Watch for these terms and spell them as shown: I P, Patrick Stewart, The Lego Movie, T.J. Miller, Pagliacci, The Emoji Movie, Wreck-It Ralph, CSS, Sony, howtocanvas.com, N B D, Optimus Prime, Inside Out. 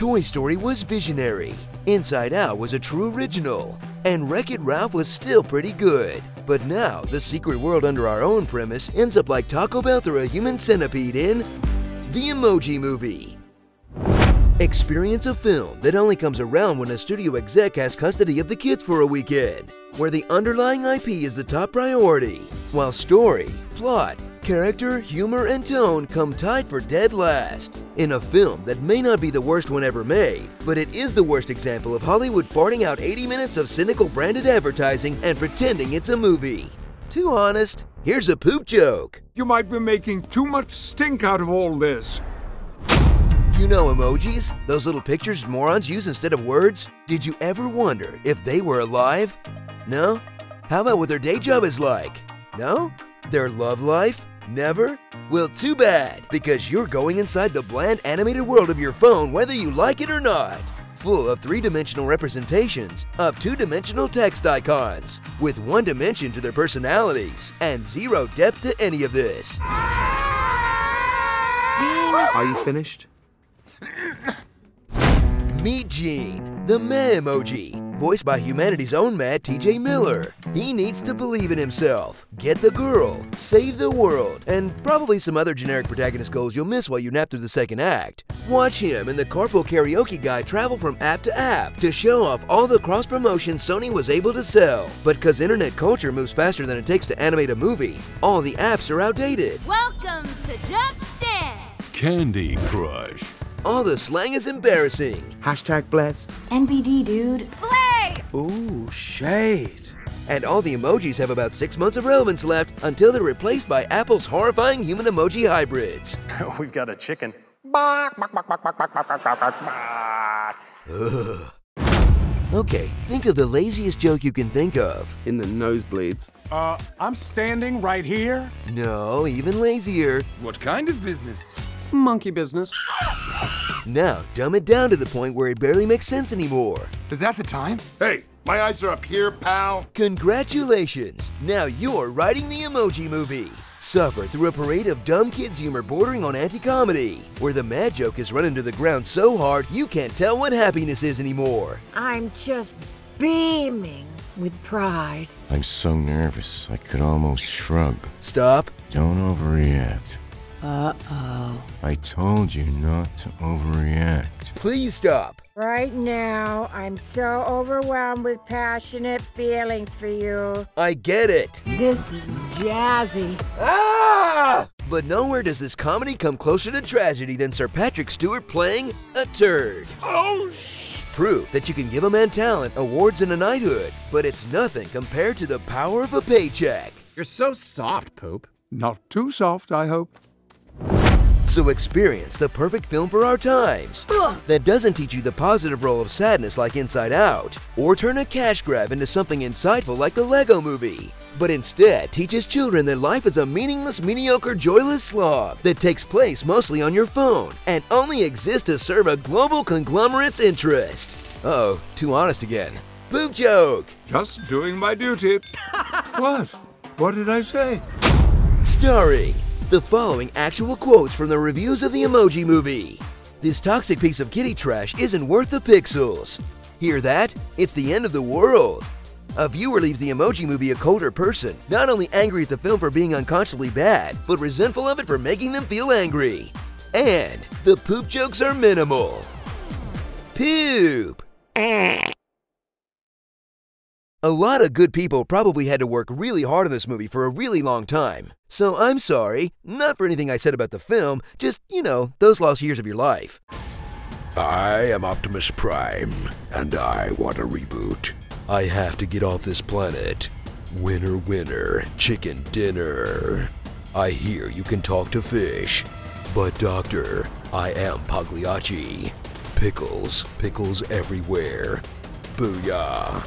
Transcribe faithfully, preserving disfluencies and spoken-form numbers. Toy Story was visionary, Inside Out was a true original, and Wreck-It Ralph was still pretty good. But now, the secret world under our own premise ends up like Taco Bell through a human centipede in The Emoji Movie. Experience a film that only comes around when a studio exec has custody of the kids for a weekend, where the underlying I P is the top priority, while story, plot, character, humor, and tone come tied for dead last. In a film that may not be the worst one ever made, but it is the worst example of Hollywood farting out eighty minutes of cynical branded advertising and pretending it's a movie. Too honest, here's a poop joke. You might be making too much stink out of all this. You know emojis? Those little pictures morons use instead of words? Did you ever wonder if they were alive? No? How about what their day job is like? No? Their love life? Never? Well, too bad, because you're going inside the bland animated world of your phone whether you like it or not. Full of three-dimensional representations of two-dimensional text icons, with one dimension to their personalities, and zero depth to any of this. Are you finished? Meet Gene, the meh emoji, voiced by humanity's own mad T J Miller. He needs to believe in himself, get the girl, save the world, and probably some other generic protagonist goals you'll miss while you nap through the second act. Watch him and the carpool karaoke guy travel from app to app to show off all the cross-promotion Sony was able to sell. But because internet culture moves faster than it takes to animate a movie, all the apps are outdated. Welcome to Just Dance! Candy Crush. All the slang is embarrassing. Hashtag blessed. N B D dude. Slay! Ooh, shade. And all the emojis have about six months of relevance left until they're replaced by Apple's horrifying human emoji hybrids. We've got a chicken. Ugh. Okay, think of the laziest joke you can think of. In the nosebleeds. Uh, I'm standing right here? No, even lazier. What kind of business? Monkey business. Now, dumb it down to the point where it barely makes sense anymore. Is that the time? Hey, my eyes are up here, pal. Congratulations! Now you're writing the Emoji Movie. Suffer through a parade of dumb kids' humor bordering on anti-comedy, where the mad joke is run into the ground so hard you can't tell what happiness is anymore. I'm just beaming with pride. I'm so nervous, I could almost shrug. Stop. Don't overreact. Uh-oh. I told you not to overreact. Please stop. Right now, I'm so overwhelmed with passionate feelings for you. I get it. This is jazzy. Ah! But nowhere does this comedy come closer to tragedy than Sir Patrick Stewart playing a turd. Oh, shit. Proof that you can give a man talent, awards, and a knighthood, but it's nothing compared to the power of a paycheck. You're so soft, Poop. Not too soft, I hope. So experience the perfect film for our times that doesn't teach you the positive role of sadness like Inside Out, or turn a cash grab into something insightful like the Lego Movie, but instead teaches children that life is a meaningless, mediocre, joyless slog that takes place mostly on your phone and only exists to serve a global conglomerate's interest. Uh-oh, too honest again. Poop joke! Just doing my duty. What? What did I say? Starring the following actual quotes from the reviews of the Emoji Movie. This toxic piece of kitty trash isn't worth the pixels. Hear that? It's the end of the world. A viewer leaves the Emoji Movie a colder person, not only angry at the film for being unconsciously bad, but resentful of it for making them feel angry. And the poop jokes are minimal. Poop. A lot of good people probably had to work really hard on this movie for a really long time. So I'm sorry, not for anything I said about the film, just, you know, those lost years of your life. I am Optimus Prime, and I want a reboot. I have to get off this planet. Winner, winner, chicken dinner. I hear you can talk to fish. But doctor, I am Pagliacci. Pickles, pickles everywhere. Booyah.